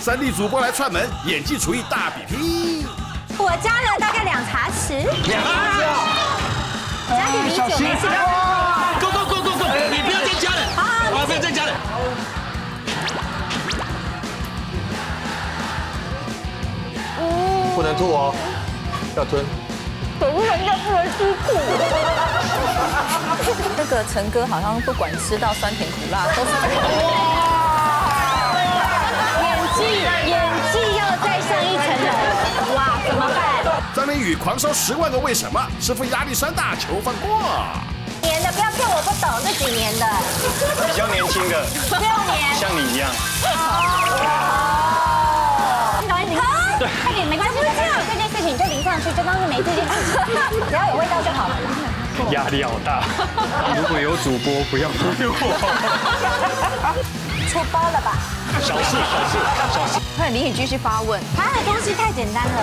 三 D 主播来串门，演技厨艺大比拼。我加了大概2茶匙。2茶匙啊！加点米酒，没事的。Go！ 你不要再加了，好，不要再加了。不能吐哦，要吞。等一下应该不能吃苦。那个陈哥好像不管吃到酸甜苦辣都是。 演技要再上一层楼，哇，怎么办？张凌雨狂烧10万个为什么，师傅压力山大，求放过。年的不要骗我，不懂这几年的。比较年轻的，6年，像你一样。哦，导演，对，快点，没关系，这件事情就淋上去，就当是没这件事，只要有味道就好了。压力好大，如果有主播不要忽悠我。出包了吧？ 小事。快，林雨继续发问。他的东西太简单了。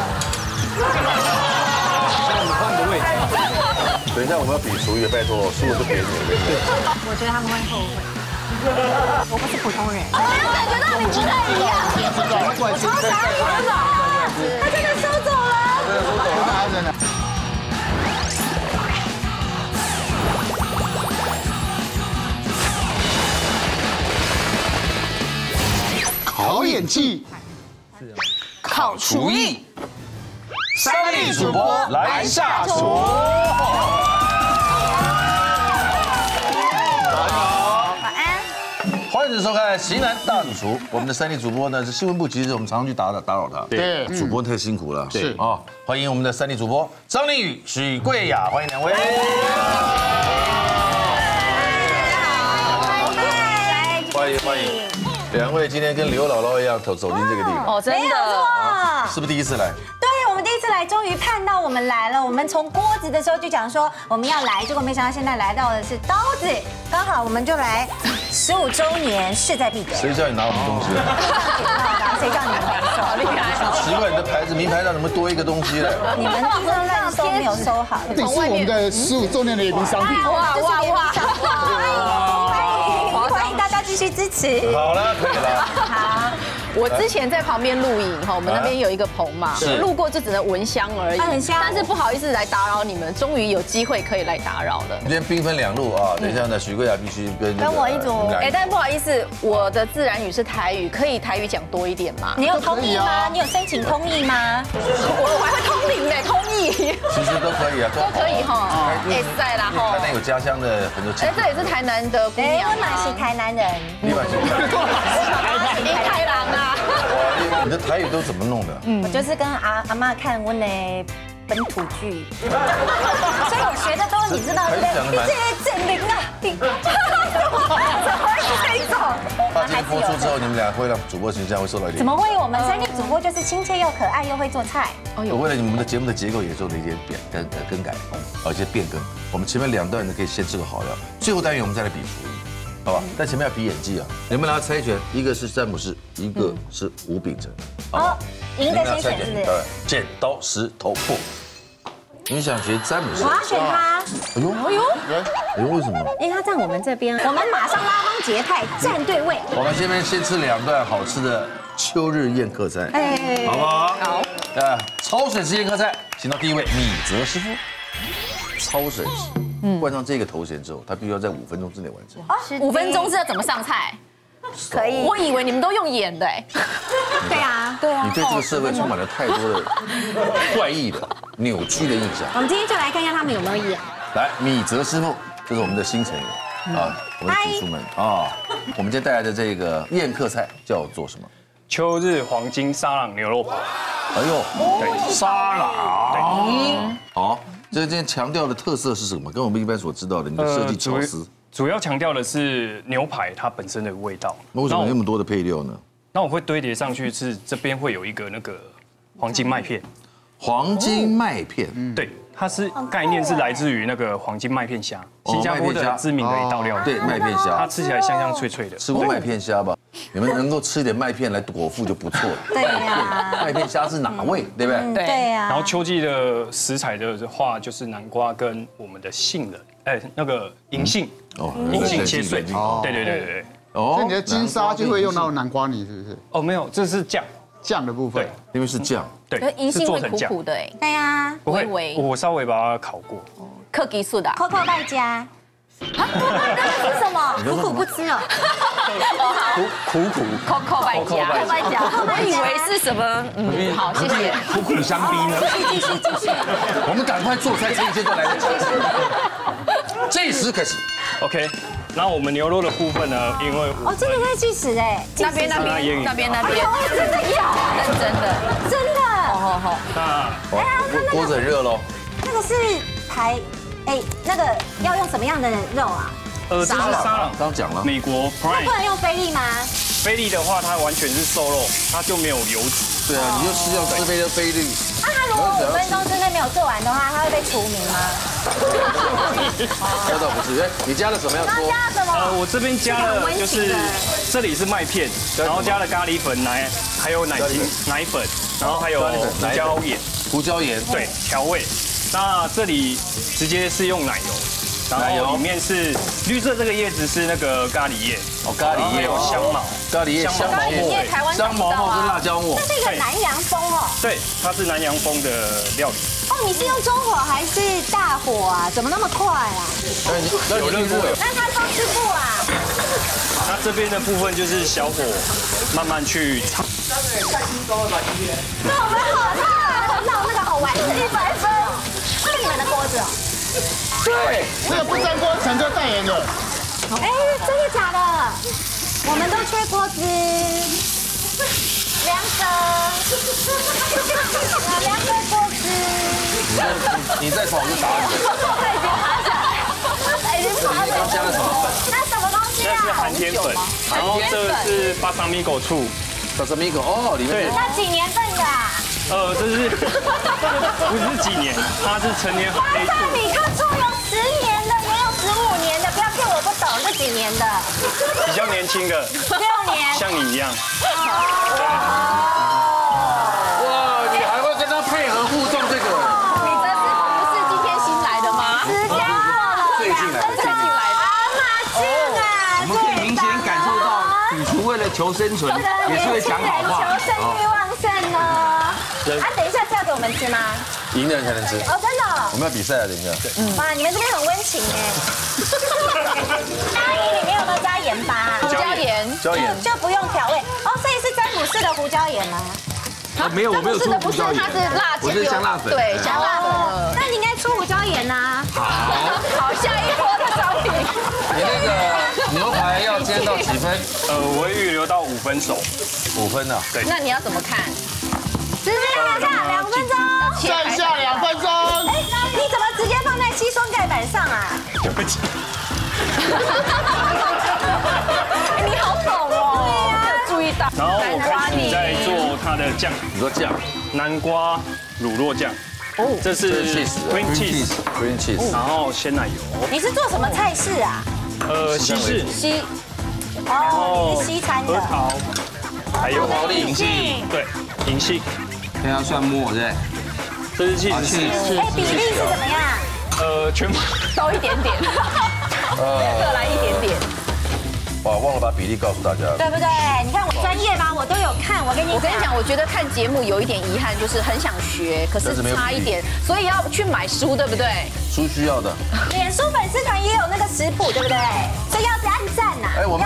那我们换个位置。等一下我们要比厨艺，拜托，输了就别你了。我觉得他们会后悔。我不是普通人。我有感觉到你不太一样。我超想要你们的，他真的收走了。真的。好演技，烤厨艺，3D主播来下厨。大家好，晚安，欢迎收看《型男大主厨》。我们的3D主播呢是新闻部，其实我们常常去打扰他。对，主播太辛苦了。是啊，欢迎我们的3D主播张凌雨、许桂雅，欢迎两位。 两位今天跟刘姥姥一样走进这个地方哦，真的，是不是第一次来？对，我们第一次来，终于盼到我们来了。我们从锅子的时候就讲说我们要来，结果没想到现在来到的是刀子，刚好我们就来15周年，势在必得。谁叫你拿我们东西了？谁叫你拿？好厉害！奇怪，你的牌子名牌上怎么多一个东西嘞？你们都乱收，没有收好。你是我们的15周年的联名商品。哇！ 继续支持。好了，可以了。好，我之前在旁边录影哈，我们那边有一个棚嘛，路过就只能闻香而已，很香。但是不好意思来打扰你们，终于有机会可以来打扰了。今天兵分2路啊，等一下呢，许桂雅必须跟我一组。哎，但不好意思，我的自然语是台语，可以台语讲多一点吗？你有通译吗？你有申请通译吗？我还会通灵哎，通译。其实都可以啊，都可以哈。哎，在啦哈。台南有家乡的很多。哎，这也是台南的姑娘。哎，我也是台南人。 你把这个太难了！你的台语都怎么弄的？我就是跟阿嬷看我的本土剧，所以我学的都是你知道的，这些灵啊，怎么会是这种？那今天播出之后，你们俩会让主播形象会受到一点？怎么会？我们3D主播就是亲切又可爱又会做菜。我为了你们的节目的结构也做了一些更改，一些变更。我们前面2段呢可以先吃个好料，最后单元我们再来比厨艺。 好吧，但前面要比演技啊！你们俩猜拳，一个是詹姆士，一个是吴秉承。好，赢的先选是不是？剪刀石头布。你想学詹姆士？我要选他。哎呦哎呦哎呦！为什么？因为他在我们这边，我们马上拉帮结派，站对位。我们这边先吃2段好吃的秋日宴客菜，好不好？好。焯水式宴客菜，请到第一位米泽师傅。焯水式。 冠上这个头衔之后，他必须要在5分钟之内完成。啊，5分钟是要怎么上菜？可以。我以为你们都用演的哎。对啊。你对这个社会充满了太多的怪异的、扭曲的印象。我们今天就来看一下他们有没有演。来，米泽师傅，这是我们的新成员啊，我们的主厨们啊。我们今天带来的这个宴客菜叫做什么？秋日黄金沙朗牛肉堡。哎呦，对，沙朗。好。 所以今天强调的特色是什么？跟我们一般所知道的你的设计巧思，主要强调的是牛排它本身的味道。那为什么有那么多的配料呢？那我会堆叠上去，是这边会有一个那个黄金麦片。黄金麦片，对，它是概念是来自于那个黄金麦片虾，新加坡的知名的一道料理。对，麦片虾，它吃起来香香脆脆的。吃过麦片虾吧？你们能够吃点麦片来果腹就不错了。对呀，麦片虾是哪味？对不对？对呀。然后秋季的食材的话，就是南瓜跟我们的杏仁，那个银杏，银杏切碎。对对对对对。哦，所以你的金沙就会用到南瓜泥，是不是？哦，没有，这是酱。 酱的部分，对，因为是酱，对，是做成酱的，哎，对呀，不会，我稍微把它烤过，科技素的，扣大家，啊，这是什么？苦苦不吃哦，苦，扣大家，扣大家，我以为是什么，嗯，好，谢谢，苦苦相逼呢，继续，我们赶快做菜，这一切都来得及，这时开始 ，OK。 那我们牛肉的部分呢？因为哦，真的可以去死哎！那边，哎呦，真的有，真的，好。那哎呀，锅子热喽。那个是排，哎，那个要用什么样的肉啊？这是沙朗，刚讲了，美国。那不能用菲力吗？菲力的话，它完全是瘦肉，它就没有油脂。对啊，你就吃掉自卑的菲力。那它如果5分钟之内没有做完的话，它会被除名吗？ 那倒不是，哎，你加了什么样的？加了什么？我这边加了，就是这里是麦片，然后加了咖喱粉、奶，还有奶精、奶粉，然后还有胡椒盐，对，调味。那这里直接是用奶油，然后里面是绿色这个叶子是那个咖喱叶，哦，咖喱叶有香茅，香茅末跟辣椒末，这是一个南洋风哦，对，它是南洋风的料理。 你是用中火还是大火啊？怎么那么快啊？有热过。那他刚吃过啊？那这边的部分就是小火，慢慢去炒。太轻松了吧今天？那我们好烫，那个好玩是100分，这是你们的锅子哦。对，那个不粘锅成就代言了。哎，真的假的？我们都缺锅子。 两个锅子。你再炒就打你。已经爬起来。加了什么粉？那什么东西啊？这是寒天粉，然后这是balsamico醋。balsamico 哦，里面。那几年份的？这是不是几年？它是成年黑醋。balsamico醋有10年的，也有15年的，不要骗我不懂，是几年的？比较年轻的。6年。像你一样。 哇！你还会跟他配合互动这个？你这是不是今天新来的吗？最近来的。阿妈，我们可以明显感受到，主厨为了求生存，也是会讲好话。求生欲旺盛哦。啊，等一下是要给我们吃吗？赢的人才能吃。哦，真的。我们要比赛了，等一下。哇，你们这边很温情哎。咖喱里面有没有加盐巴？椒盐。就不用调味。 是的，胡椒盐吗？没有，我没有出胡椒盐，它是辣椒，我是香辣粉，对，香辣粉。那你应该出胡椒盐呐。好，下一波的商品。你那个牛排要煎到几分？我会预留到5分熟。5分啊？对。那你要怎么看？直接看看2分钟。剩下2分钟。哎，你怎么直接放在吸松盖板上啊？对不起。你好懂哦。 然后我开始在做它的酱，你说酱，南瓜乳酪酱，哦，这是 cream cheese， 然后鲜奶油。你是做什么菜式啊？西式，哦，你是西餐的。核桃，还有银杏，对，银杏，这要蒜末对，这是 cheese， 哎，比例是怎么样？全部都一点点，各来一点点。 哇，忘了把比例告诉大家，对不对？你看我专业吧，我都有看。我跟你讲，我觉得看节目有一点遗憾，就是很想学，可是差一点，所以要去买书，对不对？书需要的。脸书粉丝团也有那个食谱，对不对？所以要去按赞呐。哎，我们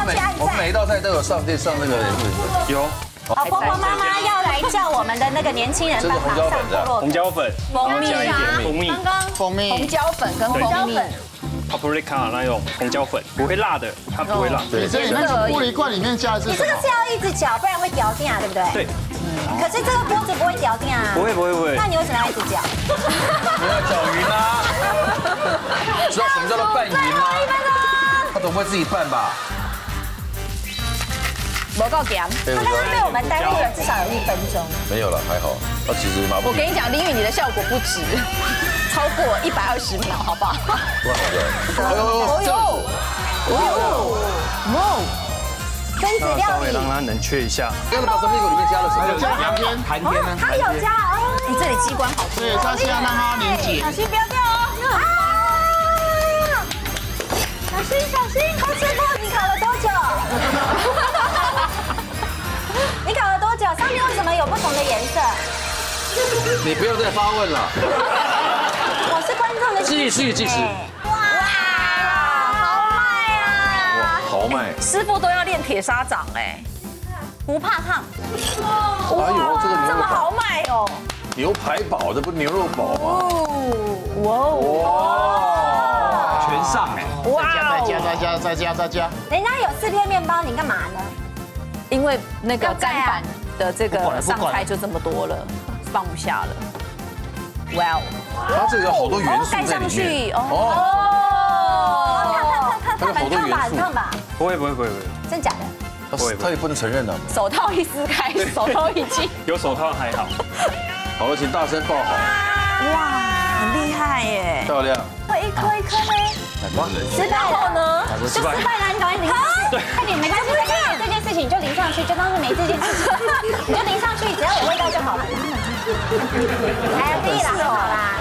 每一道菜都有上那个脸书，有。好，婆婆妈妈要来叫我们的那个年轻人帮忙上部落。红椒粉、蜂蜜跟红椒粉。 paprika 那种红椒粉不会辣的，它不会辣。对，所以那个玻璃罐里面加的是什么？你这个是要一直搅，不然会掉掉，对不对？对。可是这个锅子不会掉掉啊。不会。那你为什么要一直搅？我要搅匀啦。知道什么叫做拌匀吗？他总会自己拌吧？不够咸。他刚刚被我们耽误了至少有1分钟。没有了，还好。他其实蛮不。我跟你讲，林宇，你的效果不止。 超过120秒，好不好？哦呦！分子料理，稍微让它冷却一下。刚才把什么里面加了什么？加洋片、寒天呢？它有加哦。你这里机关好多。对，它是要让它凝结。小心不要掉哦！啊！小心！他吃过，你烤了多久？你搞了多久？上面为什么有不同的颜色？你不要再发问了。我是观众的继续。哇，豪迈啊！豪迈！师傅都要练铁砂掌哎，不怕烫。哇，这么豪迈哦！牛排堡，这不牛肉堡吗？哇！全上哎！再加！人家有4片面包，你干嘛呢？ 因为那个砧板的这个上菜就这么多了，放不下了。哇哦，它这个有好多元素在里面。哦，烫吧，不会。真假的？他也不能承认的。手套一撕开，手套已经有手套还好。好了，请大声爆好。哇，很厉害耶！漂亮。一颗嘞。失败后呢？就失败了，你赶快淋。对，快点，没关系。 你就淋上去，就当是没这件事情。你就淋上去，只要有味道就好了。哎，可以啦，好啦。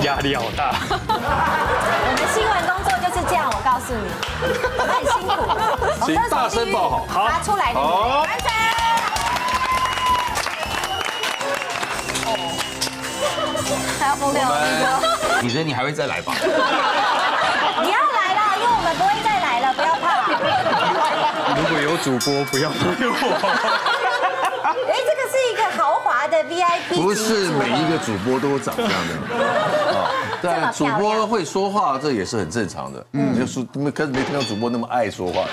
压力好大。我们新闻工作就是这样，我告诉你，我们很辛苦。请大声爆好，好，拿出来，完成。哦，他要疯掉了。你觉得你还会再来吧？你要来了，因为我们不会再来了，不要怕。 如果有主播，不要推我。哎，这个是一个豪华的 VIP， 不是每一个主播都长这样的。啊，对，主播会说话，这也是很正常的。嗯，就是没听到主播那么爱说话。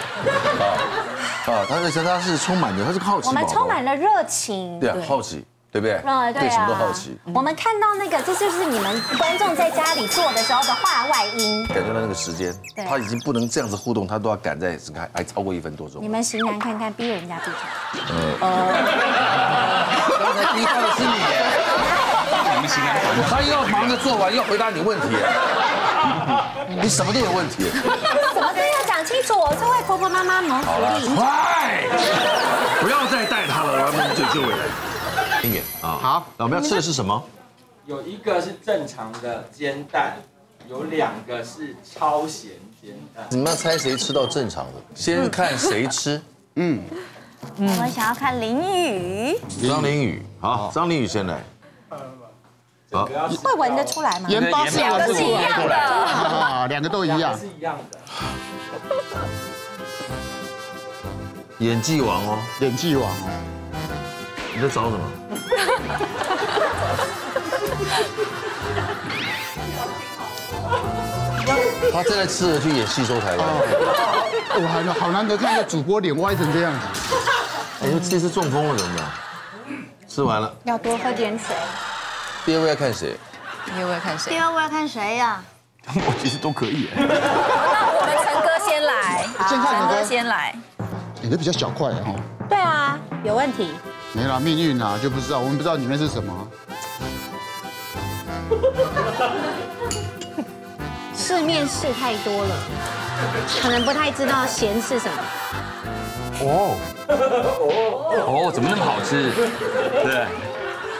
啊，他是充满的，他是好奇。我们充满了热情。对啊，好奇，对不对？嗯，对，什么都好奇。我们看到那个，这就是你们观众在家里做的时候的话外音。感觉到那个时间，他已经不能这样子互动，他都要赶在，你看还超过1分多钟。你们型男看看，逼人家闭嘴。刚才逼他的是你。你们型男，他要忙着做完，要回答你问题。你什么都有问题。什么都要讲清楚，我是为婆婆妈妈谋福利。快！不要再带他了，我们救回来。 音乐啊，好，那我们要吃的是什么？有一个是正常的煎蛋，有2个是超咸煎蛋。你们要猜谁吃到正常的，先看谁吃。我们想要看林宇。张林宇，好，张林宇先来。好，会闻得出来吗？盐巴是2个是一样的，啊，2个都一样，是一样的。演技王哦，演技王哦。 你在找什么？他真的吃了去演戏收台湾。我好难得看到主播脸歪成这样子。哎，这次中风了怎么办？吃完了。要多喝点水。第2位要看谁？第2位要看谁？第2位要看谁呀？我其实都可以。那我们陈哥先来。陈哥先来。你的比较小块哦。对啊，有问题。 没啦，命运啊就不知道，我们不知道里面是什么。世面事太多了，可能不太知道咸是什么。怎么那么好吃？对。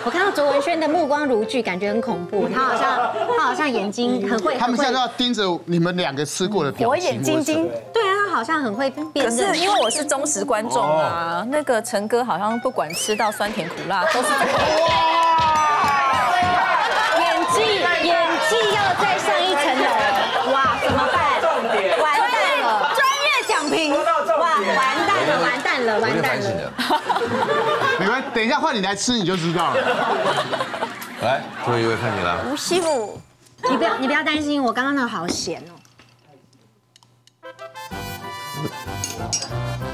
我看到卓文萱的目光如炬，感觉很恐怖。他好像眼睛很会。他们现在要盯着你们2个吃过的表情。我眼睛睛。对啊。 好像很会变，可是因为我是忠实观众啊，那个陈哥好像不管吃到酸甜苦辣都是演技要再上一层楼，哇，怎么办？重点，完蛋了，专业讲评，完蛋了，没关系，等一下换你来吃你就知道了。来，最后一位看你了，吴西姆，你不要担心，我刚刚那个好咸哦。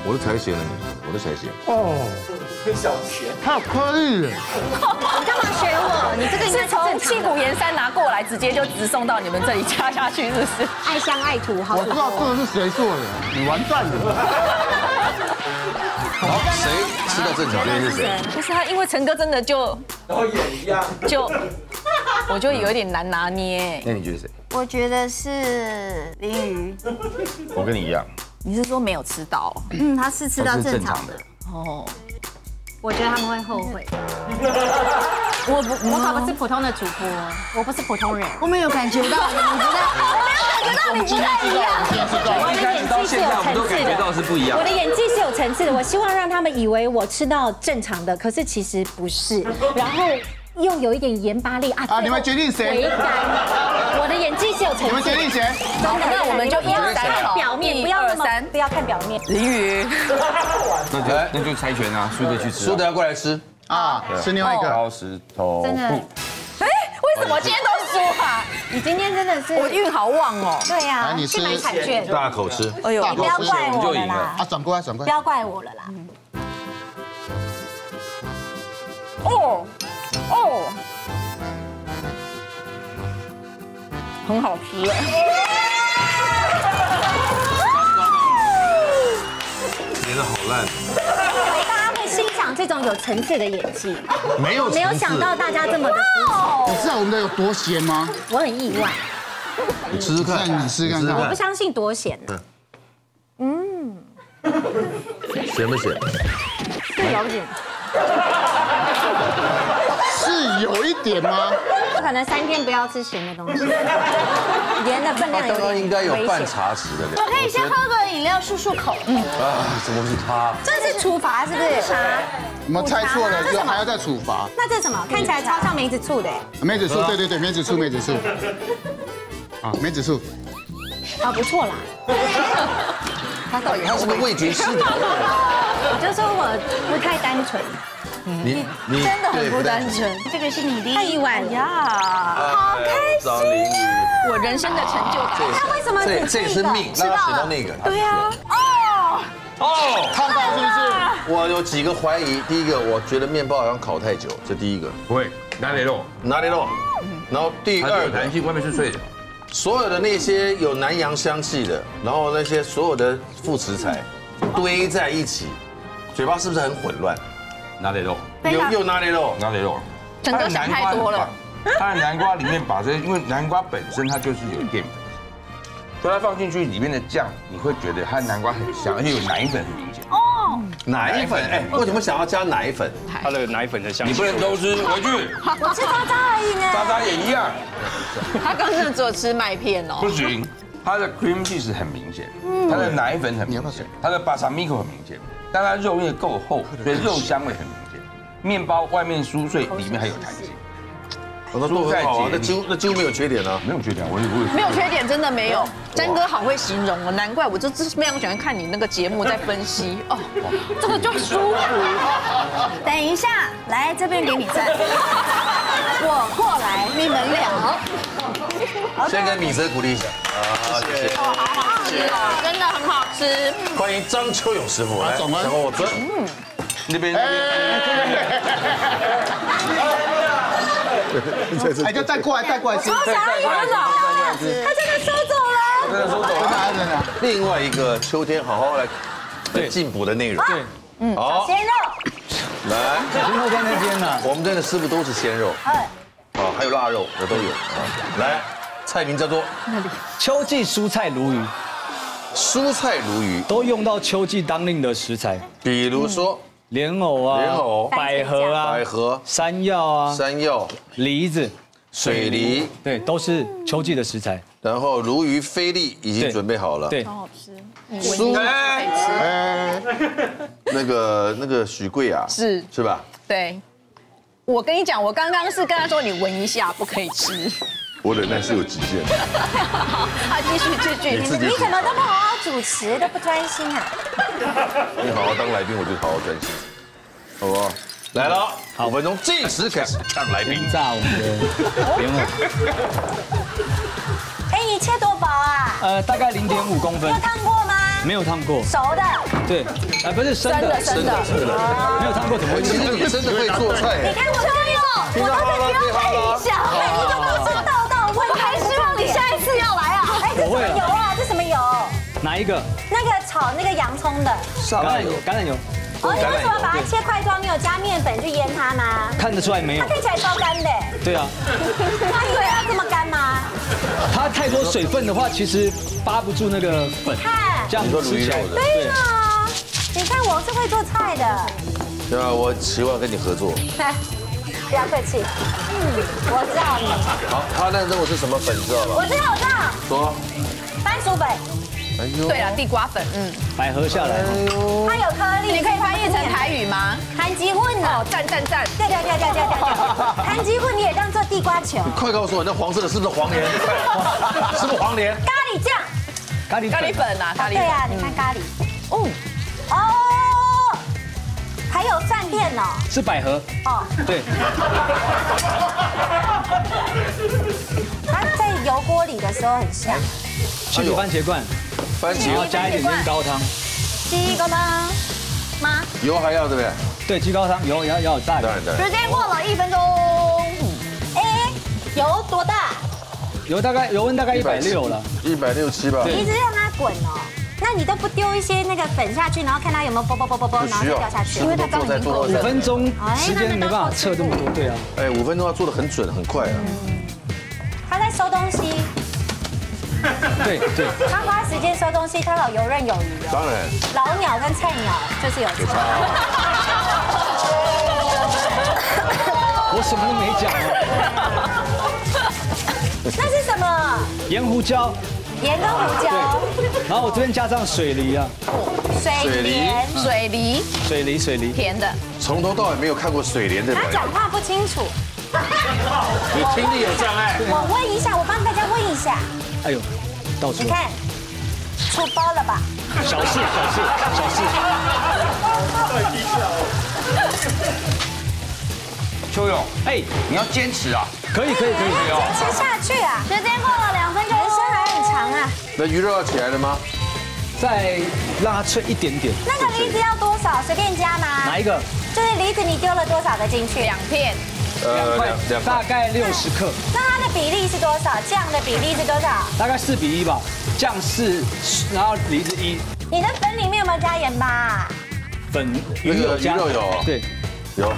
我的才咸了，我的才咸哦，小咸，太可以了！你干嘛学我？你这个是从屁股盐山拿过来，直接就直送到你们这里加下去，是不是？爱乡爱土，好。我不知道这个是谁做的，你完蛋了！好，谁吃到正常的是谁？不是他，因为陈哥真的就然后也一样，就我就有点难拿捏。那你觉得谁？我觉得是林宇。我跟你一样。 你是说没有吃到？嗯，他是吃到正常的。哦，我觉得他们会后悔。我可不是普通的主播，我不是普通人。我没有感觉到，我没有感觉到你不太一样。我的演技是有层次的，我的演技是有层次的。我希望让他们以为我吃到正常的，可是其实不是。然后。 又有一点盐巴力啊！啊，你们决定谁？我的演技是有层次。你们决定谁？好，那我们就不要看表面，不要看表面。林宇，那就猜拳啊，输的去吃，输的要过来吃啊，吃另外一个。好，石头布。哎，为什么今天都输啊？你今天真的是我运好旺哦。对呀，你去买彩券，大口吃。哎呦，你不要怪我了啦！啊，转过来，转过来，不要怪我了啦。哦。 哦，很好吃哎！演得好烂。大家会欣赏这种有层次的演技。没有想到大家这么的。你知道我们的有多咸吗？我很意外。你吃吃看，你吃看看。我不相信多咸呢。嗯。咸不咸？是有点。 是有一点吗？不可能3天不要吃咸的东西，盐的分量有点危险。刚刚应该有半茶匙的量。我可以先喝个饮料漱漱口。嗯。啊，怎么是他？这是处罚是不是？啥？我们猜错了，这还要再处罚？那这是什么？看起来超像梅子醋的。梅子醋，对对对，梅子醋，梅子醋。啊，梅子醋。啊，不错啦。他到底他是个味觉失调。我就说我不太单纯。 你真的很不单纯，这个是你的一碗呀，好开心啊！我人生的成就感。那为什么这也是命？知道那个？对呀。哦，看到是不是？我有几个怀疑，第一个我觉得面包好像烤太久，这第一个。不会，哪里肉？然后第二个，外面是脆的。所有的那些有南洋香气的，然后那些所有的副食材堆在一起，嘴巴是不是很混乱？ 哪里肉？又哪里肉？哪里肉？整个想太多了。它的南瓜里面把这些，因为南瓜本身它就是有淀粉，所以它放进去里面的酱，你会觉得它南瓜很香，而且有奶粉很明显。哦，奶粉哎，为什么想要加奶粉？它的奶粉的香。你不能都吃回去。我吃渣渣而已呢。渣渣也一样。他刚才只有吃麦片哦。不行，它的 cream cheese 很明显，它的奶粉很明显，它的balsamico 很明显。 但它肉也够厚，所以肉香味很明显。面包外面酥脆，里面还有弹性。我都做好，那几乎没有缺点啊，没有缺点，我也没有缺点，真的没有。詹哥好会形容哦，难怪我就非常喜欢看你那个节目在分析哦，这个就舒服。等一下，来这边给你站，我过来，你们俩。先跟米泽鼓励一下，好，谢谢。哦，好好吃哦，真的很好。 欢迎张秋勇师傅，来，我走。嗯，那边。哎，就带过来吃。我想要了，他真的收走了。真的收走了，真的。另外一个秋天好好来进补的内容。对，嗯，好。鲜肉。来，鲜肉在那边呢。我们这边的师傅都是鲜肉。哎。啊，还有腊肉，我都有。来，菜名叫做秋季蔬菜鲈鱼。 蔬菜鲈鱼都用到秋季当令的食材，比如说莲藕啊、百合、山药啊、梨子、水梨，对，都是秋季的食材。然后鲈鱼菲力已经准备好了，对，好好吃。那个许贵啊，是吧？对，我跟你讲，我刚刚是跟他说你闻一下，不可以吃。 我忍耐是有极限的。好，继续。你怎么都不好好主持，都不专心啊？你好好当来宾，我就好好专心，好不好？来了，5分钟计时开始，当来宾炸我们的莲藕。哎，你切多薄啊？大概0.5公分。有烫过吗？没有烫过。熟的。对，啊，不是生的。没有烫过怎么会？其实你真的会做菜。你看我这边，我都在瞄看你，每一个都做到。 我会油啊，这什么油？哪一个？那个炒那个洋葱的。橄榄油。哦，你为什么把它切块状？你有加面粉去腌它吗？看得出来没有？它看起来超干的。对啊。它以为要这么干吗？它太多水分的话，其实扒不住那个粉。看，这样子吃起来。对啊，你看我是会做菜的。对啊，我希望跟你合作。来。不要客气。嗯，我知道你。好，他那任务是什么粉知道吗？我知道。说。番薯粉。哎呦。对了，地瓜粉。嗯。百合下来。它有颗粒。你可以翻译成台语吗？韩籍混呢？哦，赞。对。韩籍混你也当做地瓜球。你快告诉我，那黄色的是不是黄连？是不是黄连？咖喱酱。咖喱粉啊，咖喱。对啊，你看咖喱。哦。哦。 还有饭店哦，是百合哦，对。它在油锅里的时候很香。去有番茄罐，番茄要加一点点高汤，鸡高汤吗？油还要对不对？对，鸡高汤油要有大。对。时间过了1分钟。哎，油多大？油温大概160了，167吧。你一直让它滚哦。 那你都不丢一些那个粉下去，然后看它有没有啵啵，然后就掉下去。因为它刚已经够了。5分钟时间没办法测这么多，对啊。哎，5分钟要做的很准很快啊。他在收东西。对。他花时间收东西，他老游刃有余哦。当然。老鸟跟菜鸟就是有差。我什么都没讲。那是什么？盐胡椒。 盐跟胡椒，然后我这边加上水梨啊，水梨，甜的，从头到尾没有看过水莲的。他讲话不清楚，你听力有障碍。我问一下，我帮大家问一下。哎呦，到处你看，出包了吧？小事。到底是秋勇，哎，你要坚持啊！可以哦，坚持下去啊！时间过了2分钟。 那鱼肉要起来了吗？再让它脆一点点。那个梨子要多少？随便加吗？哪一个？就是梨子，你丢了多少个进去？2片。2块，大概60克。那它的比例是多少？酱的比例是多少？大概4:1吧，酱4，然后梨子1。你的粉里面有没有加盐吧？粉鱼肉有，对，有。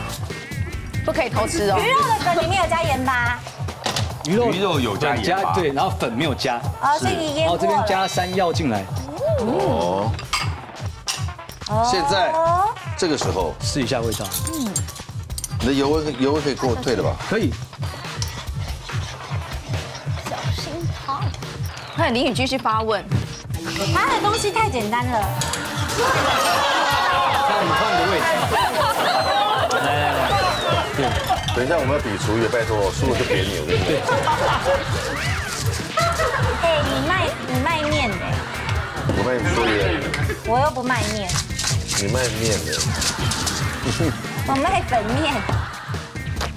不可以偷吃哦。鱼肉的粉里面有加盐吧？ 鱼肉有加盐，对，然后粉没有加，哦，所以然后这边加山药进来，哦，现在这个时候试一下味道，嗯，你的油温可以给我退了吧？可以。小心好。看林宇继续发问，他的东西太简单了。那我们换个位置。来。对。 等一下，我们要比厨艺，拜托，输了就扁你，我跟你讲。哎，你卖面的，我卖猪面，我又不卖面。你卖面的，我卖粉面。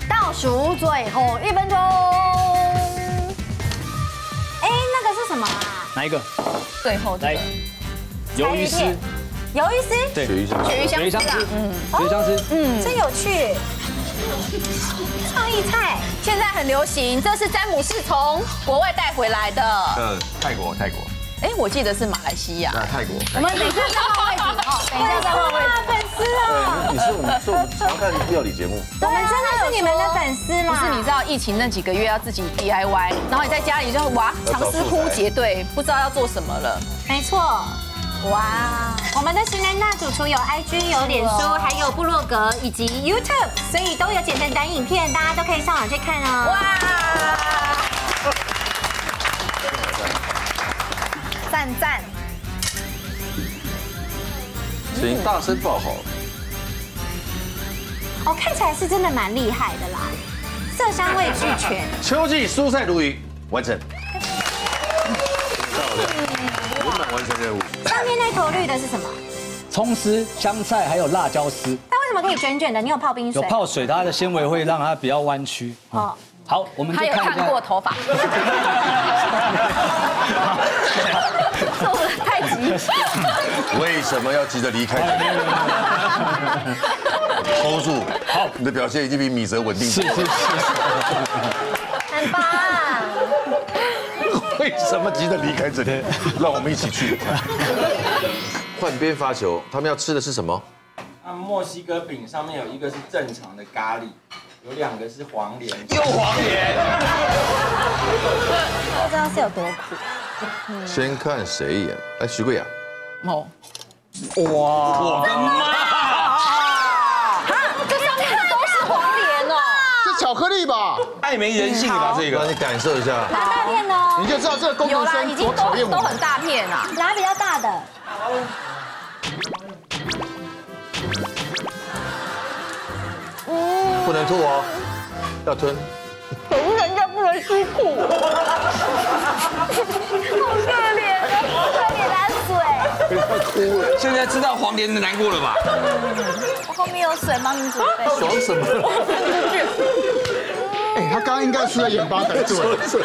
倒数最后1分钟。哎，那个是什么啊？哪一个？最后这个。鱿鱼丝。鱿鱼丝。对，鳕鱼香丝。嗯，鳕鱼香丝。嗯，真有趣。 创意菜现在很流行，这是詹姆士从国外带回来的。泰国。哎，我记得是马来西亚。啊，泰国。我们等一下再换位置哦，等一下再换位置。粉丝啊！你是我们常看料理节目。我们真的是你们的粉丝吗？不是，你知道疫情那几个月要自己 DIY， 然后你在家里就哇长思枯竭，对，不知道要做什么了。没错。 哇，我们的食南大主厨有 IG、有脸书，还有部落格以及 YouTube， 所以都有简单短影片，大家都可以上网去看哦。哇，赞！请大声爆好。哦，看起来是真的蛮厉害的啦，色香味俱全。秋季蔬菜鲈鱼完成。 完成任务。上面那头绿的是什么？葱丝、香菜还有辣椒丝。那为什么可以卷卷的？你有泡冰水？有泡水，它的纤维会让它比较弯曲。哦，好，我们就看一下。他有烫过头发。受不了太急。为什么要急着离开？hold 住，好，你的表现已经比米泽稳定。是。很棒。 为什么急着离开这里？让我们一起去。换边发球，他们要吃的是什么？啊，墨西哥饼上面有一个是正常的咖喱，有2个是黄连。又黄连！不知道是有多苦。先看谁演？哎，徐桂雅。哦。哇！我的妈！啊！这上面都是黄连哦。巧克力吧？太没人性了，这个让你感受一下。拿大片哦，你就知道这个工读生多讨厌我。都很大片啊，拿比较大的。不能吐哦，要吞。可是人家不能吃苦，好可怜啊！快给他水。被他哭了。现在知道黄连的难过了吧？我后面有水帮你准备。爽什么？哎，他刚刚应该吃了盐巴才对。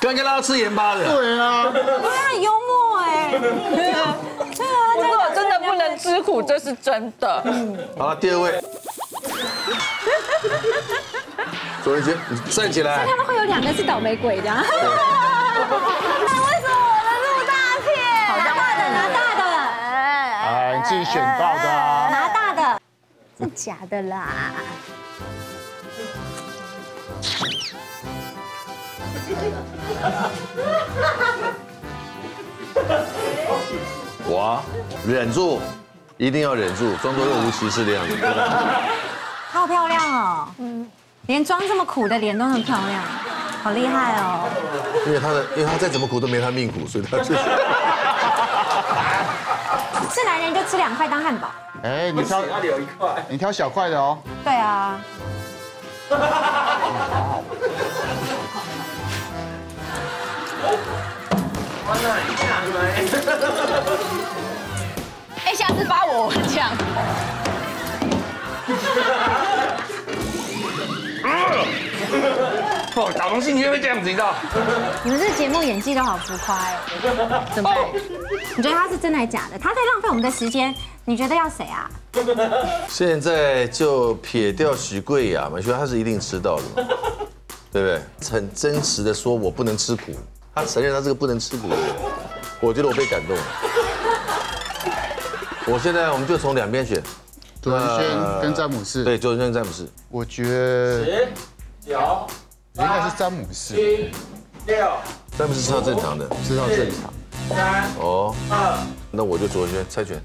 刚刚让他吃盐巴的。对啊。他很幽默哎。对啊。如果真的不能吃苦，这是真的。好，第二位。 左一杰，你站起来。他们会有2个是倒霉鬼的。为什么我的录大片？拿大的，拿大的。哎，你自己选到的。拿大的，是假的啦。哇，忍住，一定要忍住，装作若无其事的样子。 好漂亮哦，连装这么苦的脸都很漂亮，好厉害哦。因为他再怎么苦都没他命苦，所以他就是。是男人就吃2块当汉堡。哎，你挑哪里有1块？你挑小块的哦。对啊。哎，下次发我抢。 哦，打龙戏你就会这样子，你知道？你们这节目演技都好浮夸哎，怎么办？你觉得他是真的还是假的？他在浪费我们的时间，你觉得要谁啊？现在就撇掉许贵雅嘛，觉得他是一定吃到的嘛，对不对？很真实的说，我不能吃苦，他承认他这个不能吃苦的人，我觉得我被感动了。我现在我们就从2边选。 卓文萱跟詹姆士，对，卓文萱跟詹姆士，我觉得10、9、8、应该是詹姆士。7、6，詹姆士吃到正常的，吃到正常。3、2，那我就卓文萱猜拳，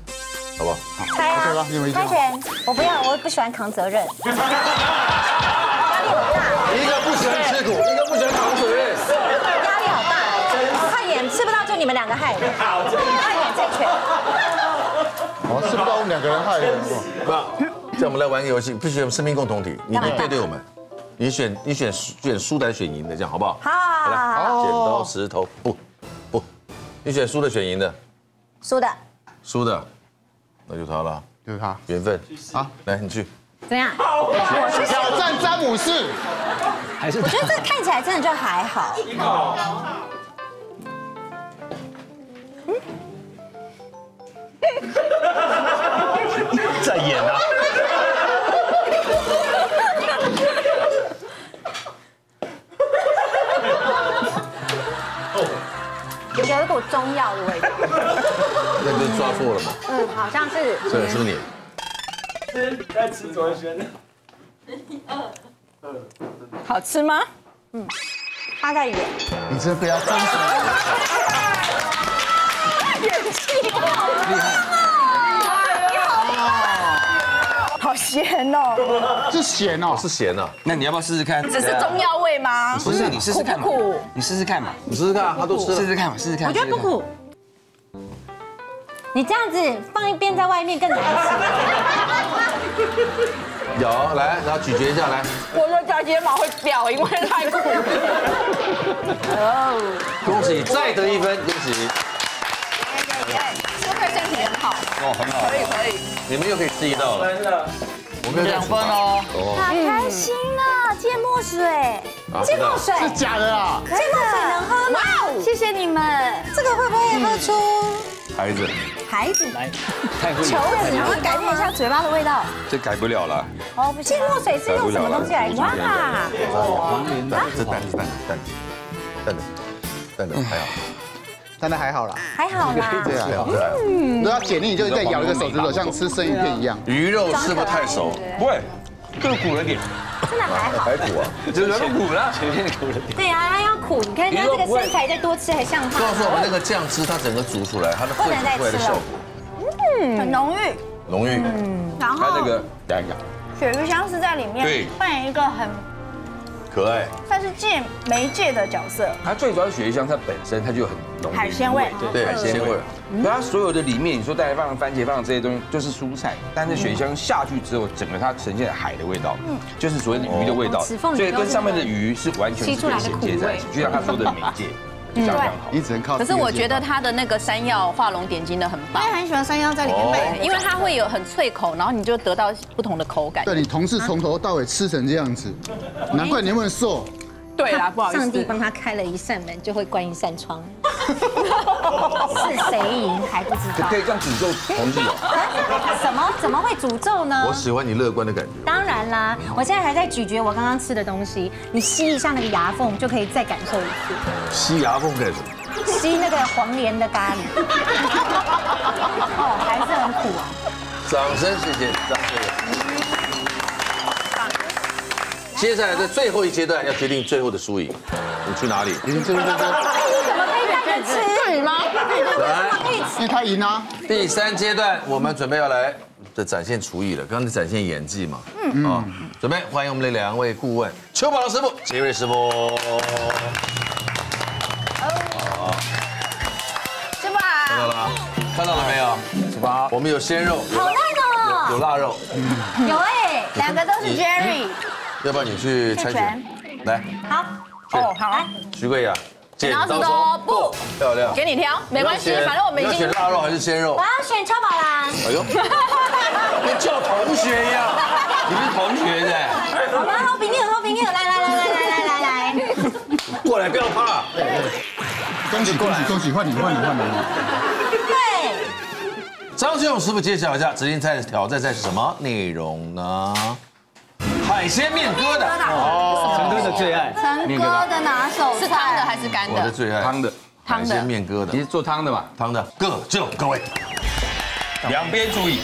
好不好？猜啊，猜拳，我不要，我不喜欢扛责任。压力好大，一个不喜欢吃苦，一个不喜欢扛责任，压力好大。快点，吃不到就你们2个害的，快点猜拳。 哦，是不是我们2个人害的？不，这样我们来玩个游戏，必须有生命共同体。你对我们，你选输的选赢的，这样好不好？好，来，剪刀石头布，不，你选输的选赢的，输的，那就他了，就是他，缘分啊，来你去，怎样？我去挑战詹姆士，还是我觉得这看起来真的就还好。嗯。 在演啊！有一股中药的味道。那不是抓错了吗？嗯，好像是。对，是不是你？吃，在吃卓文萱。好吃吗？嗯，他在演。你真的被他封死了。演技好厉害。 咸哦，是咸哦，是咸哦。那你要不要试试看？只是中药味吗？不是，你试试看嘛。苦，你试试看嘛。你试试看，他都吃。试试看嘛，试试看。我觉得不苦。你这样子放一边在外面更难吃。有，来，然后咀嚼一下，来。我的假睫毛会掉，因为太苦。哦，恭喜，再得1分，恭喜。说对身体很好。哦，很好。可以，可以。 你们又可以吃1道了，我们有2分哦，好开心啊！芥末水，芥末水是假的啊！芥末水能喝吗？谢谢你们，这个会不会喝出孩子来？求你们改变一下嘴巴的味道，这改不了了。哦，芥末水是用什么东西来做啊？蛋的还好。 真的还好啦，还好啦，对啊，嗯，如果要解腻，你就再咬一个手指头，像吃生鱼片一样。鱼肉吃不太熟，不会，就是苦了点。真的还好，还苦啊，就是苦了，前面苦了点。对啊，要苦，你看他这个身材再多吃还像他。告诉我们那个酱汁，它整个煮出来，它的混合出来的效果，嗯，很浓郁，浓郁，嗯，然后它那个，等一下，鳕鱼香是在里面，对，扮演一个很可爱，算是芥梅芥的角色。它最主要是雪鱼香，它本身它就有很浓的海鲜味，对海鲜味。它所有的里面，你说大家放番茄放这些东西就是蔬菜，但是雪鱼香下去之后，整个它呈现海的味道，就是所谓的鱼的味道，所以跟上面的鱼是完全可以衔接在一起，就像他说的梅芥。 嗯，对，只能靠。可是我觉得它的那个山药画龙点睛的很棒，我也很喜欢山药在里面配，因为它会有很脆口，然后你就得到不同的口感。对，你同事从头到尾吃成这样子，难怪你会瘦。对啦，不好意思，上帝帮他开了一扇门，就会关一扇窗。是谁赢还不知道。可以这样诅咒同事哦？怎么会诅咒呢？我喜欢你乐观的感觉。当然啦，我现在还在咀嚼我刚刚吃的东西，你吸一下那个牙缝，就可以再感受一次。吸牙缝干什么？吸那个黄连的咖喱。哦，还是很苦啊。掌声，谢谢，掌声。 接下来在最后一阶段要决定最后的输赢，你去哪里？你怎么可以让人吃？对吗？来，他赢啊！第三阶段我们准备要来这展现厨艺了，刚才展现演技嘛，啊，准备欢迎我们的两位顾问邱宝龙师傅、杰瑞师傅。好，师傅好。看到了，看到了没有？师傅好。我们有鲜肉，好嫩哦，有腊肉，有哎，两个都是 Jerry。 要不然你去猜拳，来，好，哦，好，来，徐桂雅，剪刀石头布，漂亮，给你挑，没关系，反正我们已经。你要选腊肉还是鲜肉？我要选邱宝兰。哎呦，跟叫同学一样，你们是同学是？我们好朋友，好朋友，来，过来，不要怕。恭喜，换你。对，张学勇师傅揭晓一下执行赛的挑战赛是什么内容呢？ 海鲜面疙瘩哦，陈哥的最爱。陈哥的拿手是汤的还是干的？我的最爱汤的，海鲜面疙瘩。你是做汤的嘛？汤的，各位，两边注意，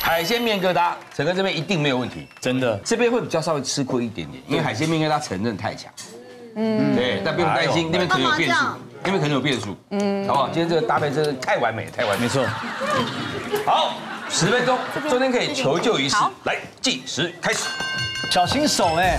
海鲜面疙瘩，陈哥这边一定没有问题，真的。这边会比较稍微吃亏一点点，因为海鲜面疙瘩承认太强。嗯，对，但不用担心，那边可能有变数，那边可能有变数。嗯，好不好？今天这个搭配真是太完美，太完美，没错。好，10分钟，中间可以求救一次。来，计时开始。 小心手哎！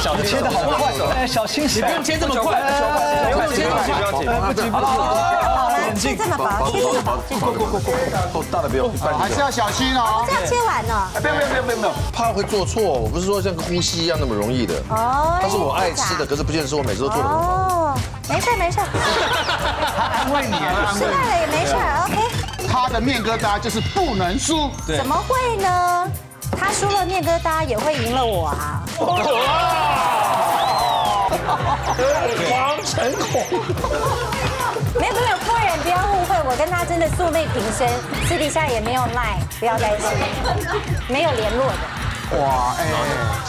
小心切的好快，哎，小心手！你不用切这么快，不用切这么快，不要切，好来，切这么薄，切这么薄，够大的不要，还是要小心哦。这样切完了？哎，没有，怕会做错，我不是说像个呼吸一样那么容易的。哦，它是我爱吃的，可是不见得是我每次都做的很好。哦，没事，安慰你，失败了也没事 ，OK。他的面疙瘩就是不能输，怎么会呢？ 他输了面疙瘩也会赢了我啊！王晨红，没有，夫人不要误会，我跟他真的素昧平生，私底下也没有赖，不要担心，没有联络的。哇，哎，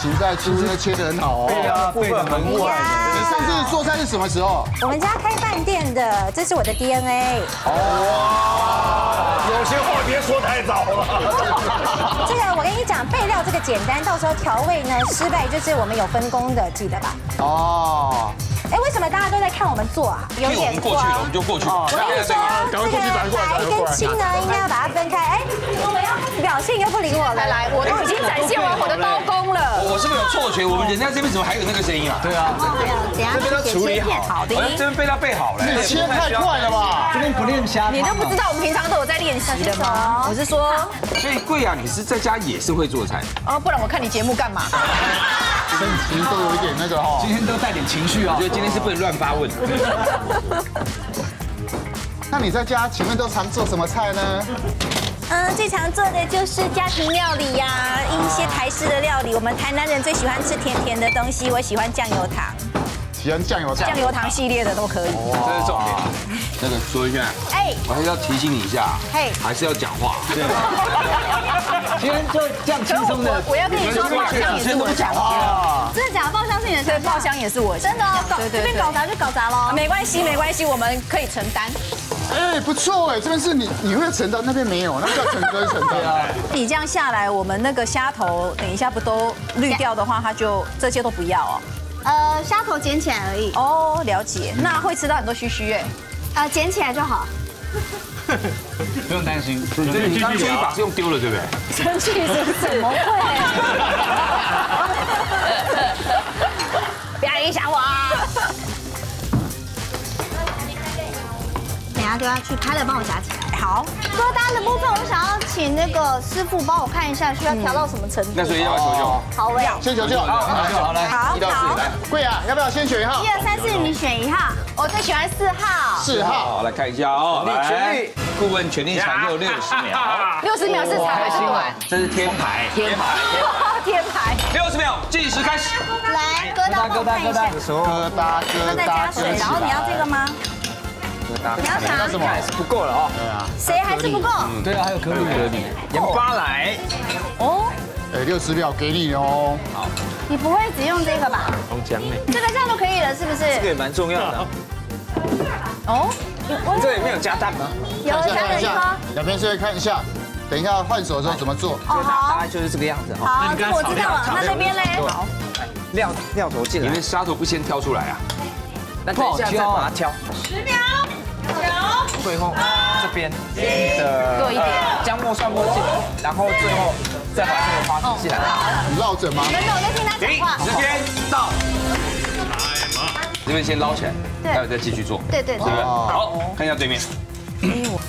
芹菜其实切得很好哦，对啊，背得很稳。你上次做菜是什么时候？我们家开饭店的，这是我的 DNA。哇，有些话别说太早了。这个我跟你讲，备料这个简单，到时候调味呢失败就是我们有分工的，记得吧？哦。哎，为什么大家都在看我们做啊？有眼光。我们就过去了，我跟你说，这个白跟青呢，应该要把它分开。哎，我们要表现又不理我了。来，我都已经展现完我的刀工了。我是不是有错觉？我们人家这边怎么还有那个声音啊？对啊。这边要处理好，这边被他备好了。你切太快了吧？这边不练虾。你都不知道我们平常都有在练习的吗？我是说，所以贵啊，你是在家也是会做菜啊？不然我看你节目干嘛？ 其实都有一点那个哈，今天都带点情绪啊。我觉得今天是不能乱发问。那你在家请问都常做什么菜呢？最常做的就是家庭料理呀，一些台式的料理。我们台南人最喜欢吃甜甜的东西，我喜欢酱油糖。喜欢酱油糖。酱油糖系列的都可以。这是重点。那个说一下，哎，我还是要提醒你一下，嘿，还是要讲话。 今天就这样轻松的，我要跟你说，爆香也是我讲的，真的假的？爆香是你的，对，爆香也是我真的，这边搞砸就搞砸了，没关系，我们可以承担。哎，不错哎，这边是你会承担，那边没有，那叫承担承担啊。你这样下来，我们那个虾头等一下不都滤掉的话，它就这些都不要哦。虾头捡起来而已。哦，了解。那会吃到很多须须哎。捡起来就好。 不用担心，你刚出去把是用丢了，对不对？生气是怎么会？拿丢下去，拍了帮我夹起来。好，疙瘩的部分我想要请那个师傅帮我看一下，需要调到什么程度？那所以要求救，好，我要先求救，好来，好，一到四来，贵啊，要不要先选一号？1、2、3、4，你选一号，我最喜欢4号。4号，好，来看一下哦，全力顾问全力抢救60秒，60秒是长还是短？这是天牌，天牌，天牌，60秒计时开始，来，疙瘩，疙瘩，疙瘩，疙瘩，再加水，然后你要这个吗？ 你要啥？这还是不够了哦。对啊，谁还是不够？对啊，还有颗粒，盐巴来。哦，哎，60秒给你哦。好，你不会只用这个吧？红姜呢？这个这样就可以了，是不是？这个也蛮重要的。哦，你这里面有加蛋吗？有加了一颗。两边稍微看一下，等一下换手的时候怎么做？哦，答案就是这个样子。好，这我知道了。那这边嘞？好，料头进来。你们沙头不先挑出来啊？那等一下再把它挑。10秒。 最后这边的做一点姜末蒜末进来，然后最后再把这个花枝进来。你绕着吗？没有，我在听他讲话。时间到，这边先捞起来，待会再继续做。对对对，对不对？好，看一下对面。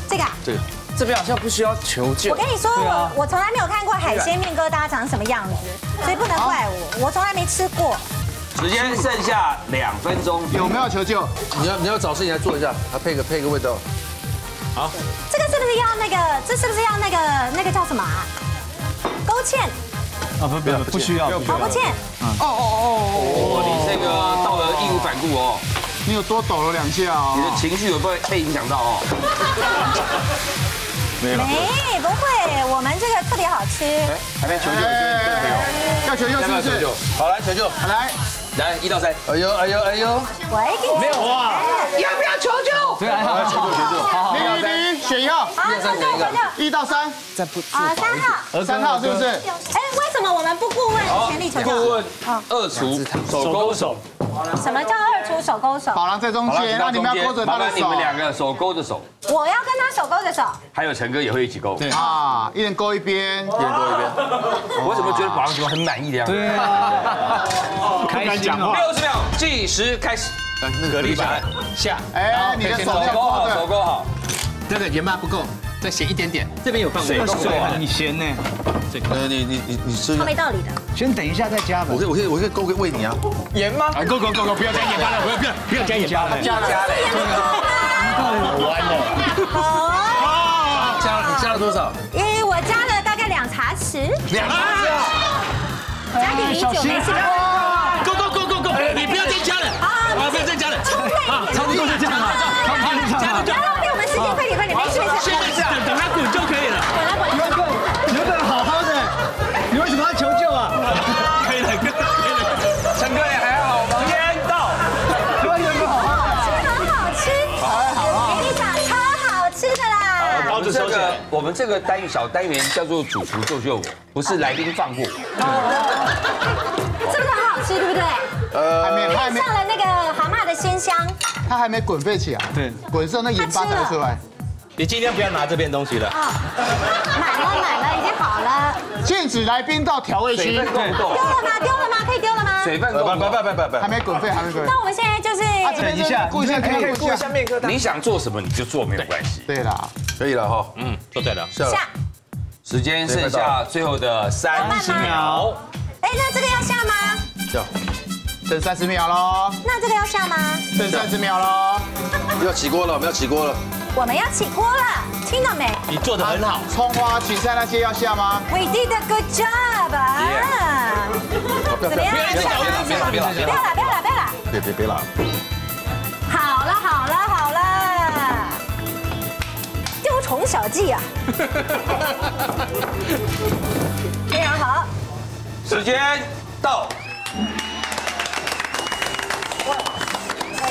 这个，对，这边好像不需要求救。我跟你说，我从来没有看过海鲜面疙瘩长什么样子，所以不能怪我，我从来没吃过。 时间剩下2分钟，有没有求救？你要找事情来做一下，啊，配个味道。好，这个是不是要那个？这是不是要那个叫什么啊？勾芡。啊不需要。勾芡。哦，你这个到了义无反顾哦，你有多抖了2下哦，你的情绪有被影响到哦。没不会，我们这个特别好吃。还没求救，要求救是不是？好来求救，来。 来1到3，哎呦哎呦哎呦！喂，没有啊？要不要求救？对啊，要求救求救。好，你选1号，1到3，再不啊3号是不是？哎，为什么我们不顾问全力求救？顾问二厨手勾手。什么叫二厨手勾手？宝郎在中间，那你们要勾着他的手。你们2个手勾着手。我要跟他手勾着手。还有陈哥也会一起勾。对啊，一人勾一边，一人勾一边。我怎么觉得宝郎怎么很满意的样子？对啊，开心。 60秒计时开始，蛤蜊下下，哎，你的手勾好，手勾好。这个盐巴不够，再咸一点点。这边有放水，你咸呢？你吃。他没道理的。先等一下再加吧。我可以勾个喂你啊。盐吗？哎，勾，不要加盐巴了，不要加盐巴了，加了。够完了。加了多少？我加了大概2茶匙。2茶匙。加点米酒，没吃过。 啊，超级够就这样了，加浪费我们时间，快点，没事没事，等它滚就可以了。滚，原本好好的，你为什么要求救啊？可以了，陈哥也还好吗？时间到，原本好好的，很好吃，好，跟你讲超好吃的啦。我们这个小单元叫做主厨救救我，不是来宾放过。是不是很好吃，对不对？还没上了那个蛤蟆的鲜香，它还没滚沸起来，对，滚上那盐巴才出来。你今天不要拿这边东西了。啊，满了，已经好了。禁止来宾到调味区。丢了吗？可以丢了吗？水分够不，还没滚沸，还没滚。那我们现在就是。等一下，顾一下面疙瘩。你想做什么你就做，没有关系。对啦，可以了哈，嗯，做对了。下，时间剩下最后的30秒。 哎，那这个要下吗？要，剩30秒喽。那这个要下吗？剩30秒喽。我们要起锅了。我们要起锅了，听到没？你做得很好。葱花、芹菜那些要下吗 ？We did a good job。怎么样？别了。别了。好了。雕虫小技啊！非常好。 时间到，我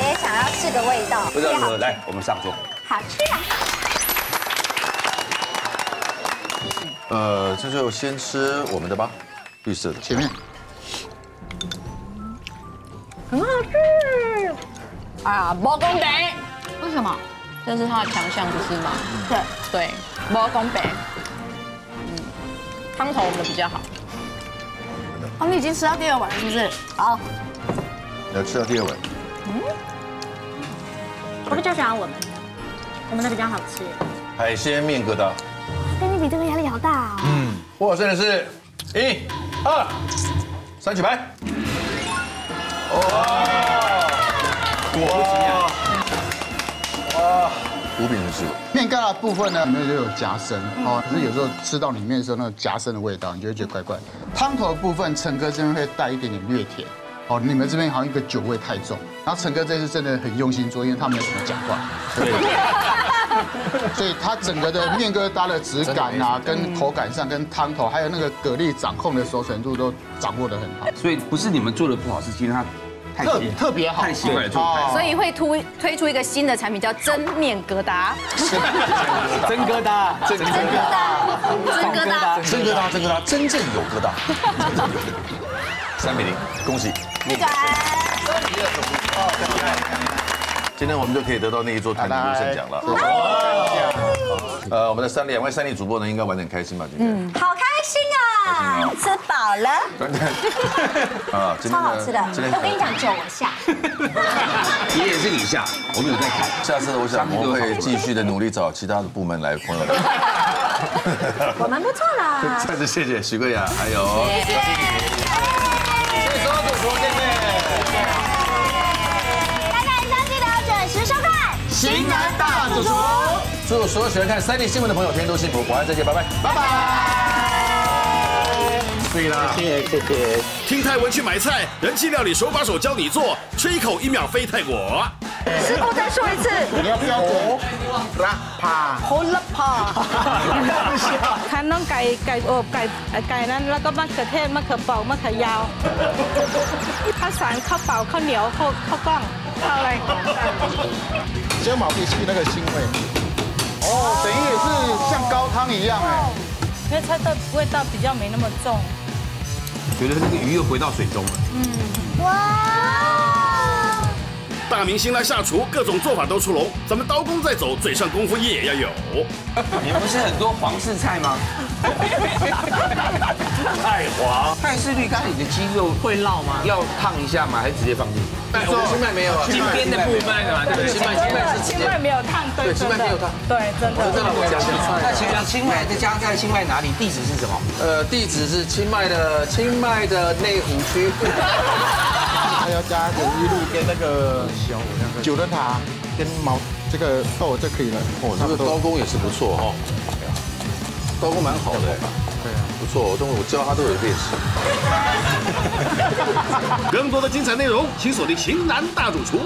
也想要试个味道，不知道如何来，我们上桌。好吃啊！这就先吃我们的吧，绿色的前面，很好吃。哎呀，包公白，为什么？这是他的强项，不是吗？对，包公白，汤头我们比较好。 哦，你已经吃到第2碗是不是？好，你要吃到第2碗。嗯，我比较喜欢我们的。我们的比较好吃。海鲜面疙瘩。跟你比，这个压力好大哦。嗯，获胜的是1、2、3起拍。哇！果不其然。 无饼的食物，面疙瘩部分呢，里面就有夹生哦，可是有时候吃到里面的时候，那个夹生的味道，你就会觉得怪怪。汤头的部分，陈哥这边会带一点点略甜，哦，你们这边好像一个酒味太重。然后陈哥这次真的很用心做，因为他没有什么讲话，所以他整个的面疙瘩的质感啊，跟口感上，跟汤头，还有那个蛤蜊掌控的熟成度都掌握得很好。所以不是你们做的不好，是今天他。 特别好，太新了，所以会推出一个新的产品叫蒸面疙瘩，蒸疙瘩，真正有疙瘩，3比0，恭喜，逆转，今天我们就可以得到那一座台湾胜奖了。我们的两位三立主播呢，应该玩得很开心吧？今天，好开心啊！ 吃饱了，啊，超好吃的。我跟你讲，酒我下，也是你下，我们有在看。下次我想我会继续的努力找其他的部门来朋友。我们不错啦。再次谢谢许桂雅，还有谢谢所有主播，谢谢。大家一定要记得准时收看《型男大主厨》。祝所有喜欢看3立新闻的朋友天天都幸福，晚安，再见，拜拜，拜拜。 对啦，谢谢。听泰文去买菜，人气料理手把手教你做，吃一口1秒飞泰国。师傅再说一次，你要不要我？好辣怕。看弄ไก่นั้นแล้วก็มะเขือเทศมะเขือเปามะเขือยาวข้าวสารข้าวเปาข้าวเหนียวข้าวกล้องข้าวอะไรเจ้าหมา必须那个腥味。哦，等于也是像高汤一样哎，因为它的味道比较没那么重。 觉得那个鱼又回到水中了。嗯，哇！大明星来下厨，各种做法都出笼。咱们刀工在走，嘴上功夫也要有。你不是很多皇室菜吗？太黄。泰式绿咖喱的鸡肉会烙吗？要烫一下吗？还是直接放进去？我们清迈没有啊，金边的不卖的嘛，对不对？清迈没有烫，对，清迈没有烫，对，真的。真的，我讲清迈。那请问清迈的家在清迈哪里？地址是什么？地址是清迈的内湖区。还要加点鱼露跟那个九层塔跟毛这个豆就可以了。哦，这个刀工也是不错哦，刀工蛮好的。对啊，不错，等会我教他都有练习。更多的精彩内容，请锁定《型男大主厨》。